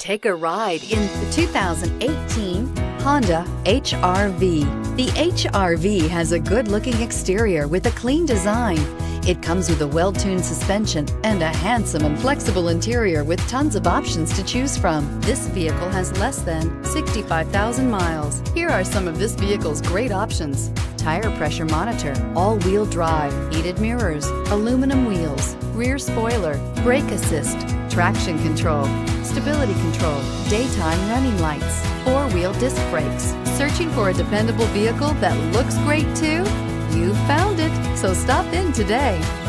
Take a ride in the 2018 Honda HR-V. The HR-V has a good-looking exterior with a clean design. It comes with a well-tuned suspension and a handsome and flexible interior with tons of options to choose from. This vehicle has less than 65,000 miles. Here are some of this vehicle's great options: tire pressure monitor, all-wheel drive, heated mirrors, aluminum wheels, rear spoiler, brake assist, traction control, stability control, daytime running lights, four-wheel disc brakes. Searching for a dependable vehicle that looks great too? You found it, so stop in today.